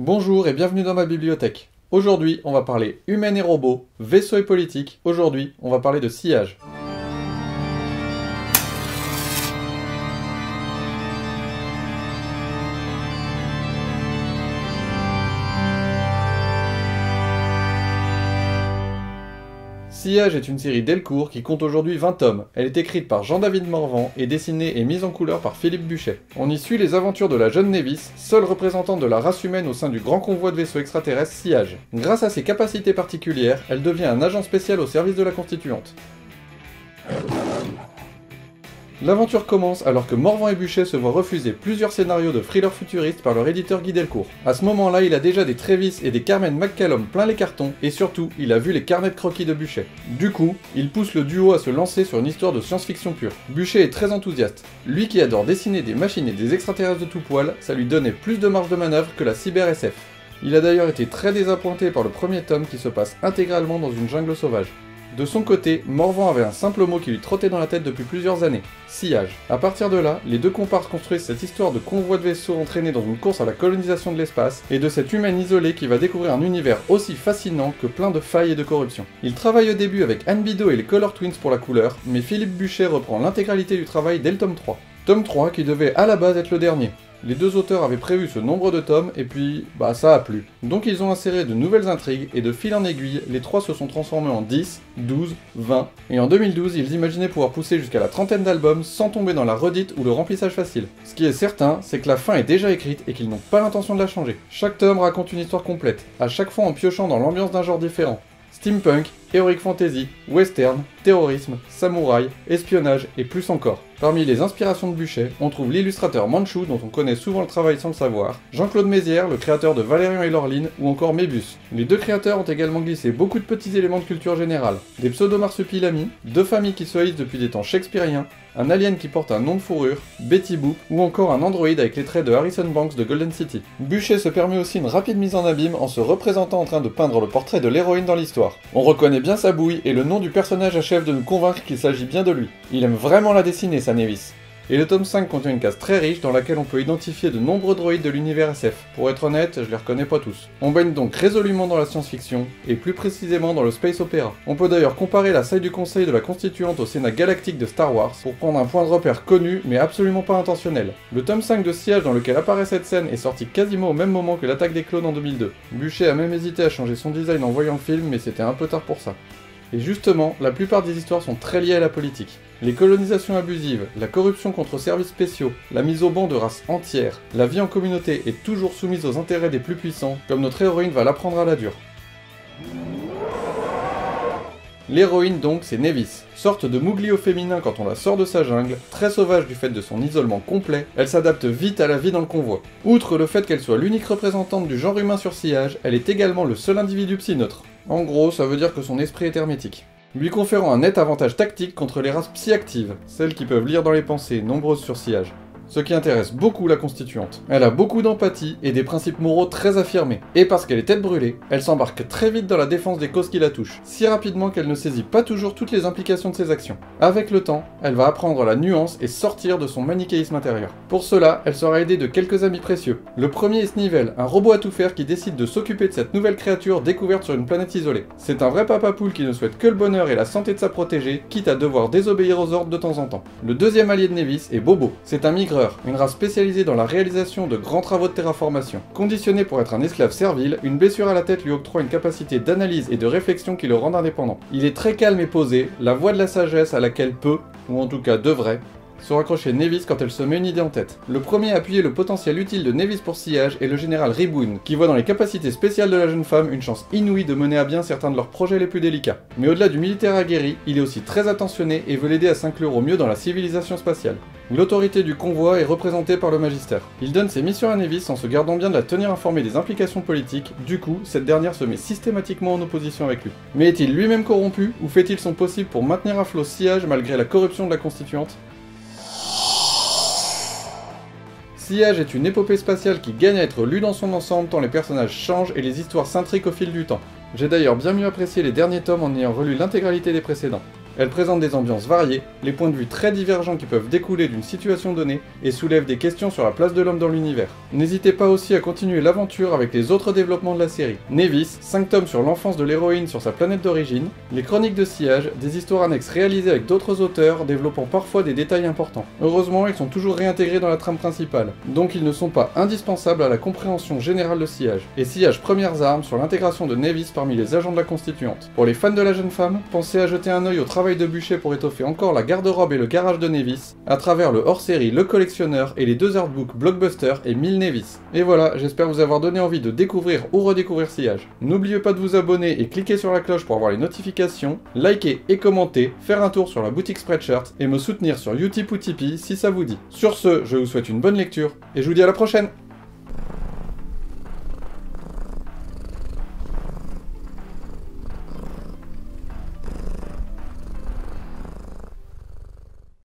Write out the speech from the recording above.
Bonjour et bienvenue dans ma bibliothèque. Aujourd'hui, on va parler humaine et robots, vaisseau et politique. Aujourd'hui, on va parler de sillage. Sillage est une série Delcourt qui compte aujourd'hui 20 tomes. Elle est écrite par Jean-David Morvan et dessinée et mise en couleur par Philippe Buchet. On y suit les aventures de la jeune Nävis, seule représentante de la race humaine au sein du grand convoi de vaisseaux extraterrestres Sillage. Grâce à ses capacités particulières, elle devient un agent spécial au service de la Constituante. L'aventure commence alors que Morvan et Buchet se voient refuser plusieurs scénarios de thrillers futuristes par leur éditeur Guy Delcourt. À ce moment-là, il a déjà des Trévis et des Carmen McCallum plein les cartons, et surtout, il a vu les carnets de croquis de Buchet. Du coup, il pousse le duo à se lancer sur une histoire de science-fiction pure. Buchet est très enthousiaste. Lui qui adore dessiner des machines et des extraterrestres de tout poil, ça lui donnait plus de marge de manœuvre que la cyber-SF. Il a d'ailleurs été très désappointé par le premier tome qui se passe intégralement dans une jungle sauvage. De son côté, Morvan avait un simple mot qui lui trottait dans la tête depuis plusieurs années, sillage. A partir de là, les deux comparses construisent cette histoire de convoi de vaisseaux entraînés dans une course à la colonisation de l'espace, et de cette humaine isolée qui va découvrir un univers aussi fascinant que plein de failles et de corruption. Il travaille au début avec Anne Bido et les Color Twins pour la couleur, mais Philippe Buchet reprend l'intégralité du travail dès le tome 3. Tome 3 qui devait à la base être le dernier. Les deux auteurs avaient prévu ce nombre de tomes, et puis, bah ça a plu. Donc ils ont inséré de nouvelles intrigues, et de fil en aiguille, les trois se sont transformés en 10, 12, 20, et en 2012, ils imaginaient pouvoir pousser jusqu'à la trentaine d'albums sans tomber dans la redite ou le remplissage facile. Ce qui est certain, c'est que la fin est déjà écrite et qu'ils n'ont pas l'intention de la changer. Chaque tome raconte une histoire complète, à chaque fois en piochant dans l'ambiance d'un genre différent. Steampunk, heroic fantasy, western, terrorisme, samouraï, espionnage et plus encore. Parmi les inspirations de Buchet, on trouve l'illustrateur Manchu dont on connaît souvent le travail sans le savoir, Jean-Claude Mézières, le créateur de Valérian et Laureline ou encore Mébus. Les deux créateurs ont également glissé beaucoup de petits éléments de culture générale, des pseudo-marsupilamis, deux familles qui se haïssent depuis des temps shakespeariens, un alien qui porte un nom de fourrure, Betty Boo ou encore un androïde avec les traits de Harrison Banks de Golden City. Buchet se permet aussi une rapide mise en abîme en se représentant en train de peindre le portrait de l'héroïne dans l'histoire. On reconnaît bien sa bouille et le nom du personnage achève de nous convaincre qu'il s'agit bien de lui. Il aime vraiment la dessiner, sa Nävis. Et le tome 5 contient une case très riche dans laquelle on peut identifier de nombreux droïdes de l'univers SF. Pour être honnête, je les reconnais pas tous. On baigne donc résolument dans la science-fiction, et plus précisément dans le space opéra. On peut d'ailleurs comparer la salle du conseil de la Constituante au Sénat galactique de Star Wars pour prendre un point de repère connu, mais absolument pas intentionnel. Le tome 5 de Sillage dans lequel apparaît cette scène est sorti quasiment au même moment que l'attaque des clones en 2002. Buchet a même hésité à changer son design en voyant le film, mais c'était un peu tard pour ça. Et justement, la plupart des histoires sont très liées à la politique. Les colonisations abusives, la corruption contre services spéciaux, la mise au ban de races entières, la vie en communauté est toujours soumise aux intérêts des plus puissants, comme notre héroïne va l'apprendre à la dure. L'héroïne donc, c'est Nävis. Sorte de mougli au féminin quand on la sort de sa jungle, très sauvage du fait de son isolement complet, elle s'adapte vite à la vie dans le convoi. Outre le fait qu'elle soit l'unique représentante du genre humain sur Sillage, elle est également le seul individu psy-neutre. En gros, ça veut dire que son esprit est hermétique. Lui conférant un net avantage tactique contre les races psy-actives, celles qui peuvent lire dans les pensées, nombreuses sur Sillage. Ce qui intéresse beaucoup la Constituante. Elle a beaucoup d'empathie et des principes moraux très affirmés. Et parce qu'elle est tête brûlée, elle s'embarque très vite dans la défense des causes qui la touchent, si rapidement qu'elle ne saisit pas toujours toutes les implications de ses actions. Avec le temps, elle va apprendre la nuance et sortir de son manichéisme intérieur. Pour cela, elle sera aidée de quelques amis précieux. Le premier est Snivel, un robot à tout faire qui décide de s'occuper de cette nouvelle créature découverte sur une planète isolée. C'est un vrai papa poule qui ne souhaite que le bonheur et la santé de sa protégée, quitte à devoir désobéir aux ordres de temps en temps. Le deuxième allié de Nävis est Bobo. C'est un migrant. Une race spécialisée dans la réalisation de grands travaux de terraformation. Conditionné pour être un esclave servile, une blessure à la tête lui octroie une capacité d'analyse et de réflexion qui le rend indépendant. Il est très calme et posé, la voix de la sagesse à laquelle peut, ou en tout cas devrait, se raccrocher Nävis quand elle se met une idée en tête. Le premier à appuyer le potentiel utile de Nävis pour Sillage est le général Riboun, qui voit dans les capacités spéciales de la jeune femme une chance inouïe de mener à bien certains de leurs projets les plus délicats. Mais au-delà du militaire aguerri, il est aussi très attentionné et veut l'aider à s'inclure au mieux dans la civilisation spatiale. L'autorité du convoi est représentée par le magistère. Il donne ses missions à Nävis en se gardant bien de la tenir informée des implications politiques, du coup, cette dernière se met systématiquement en opposition avec lui. Mais est-il lui-même corrompu, ou fait-il son possible pour maintenir à flot Sillage malgré la corruption de la Constituante ? Sillage est une épopée spatiale qui gagne à être lue dans son ensemble tant les personnages changent et les histoires s'intriquent au fil du temps. J'ai d'ailleurs bien mieux apprécié les derniers tomes en ayant relu l'intégralité des précédents. Elle présente des ambiances variées, les points de vue très divergents qui peuvent découler d'une situation donnée, et soulève des questions sur la place de l'homme dans l'univers. N'hésitez pas aussi à continuer l'aventure avec les autres développements de la série. Nävis, 5 tomes sur l'enfance de l'héroïne sur sa planète d'origine, les Chroniques de Sillage, des histoires annexes réalisées avec d'autres auteurs, développant parfois des détails importants. Heureusement, ils sont toujours réintégrés dans la trame principale, donc ils ne sont pas indispensables à la compréhension générale de Sillage. Et Sillage premières armes sur l'intégration de Nävis parmi les agents de la Constituante. Pour les fans de la jeune femme, pensez à jeter un œil au travail de Buchet pour étoffer encore la garde-robe et le garage de Nävis, à travers le hors-série Le Collectionneur et les deux artbooks Blockbuster et Mille Nävis. Et voilà, j'espère vous avoir donné envie de découvrir ou redécouvrir Sillage. N'oubliez pas de vous abonner et cliquer sur la cloche pour avoir les notifications, liker et commenter, faire un tour sur la boutique Spreadshirt et me soutenir sur Utip ou Tipeee si ça vous dit. Sur ce, je vous souhaite une bonne lecture et je vous dis à la prochaine!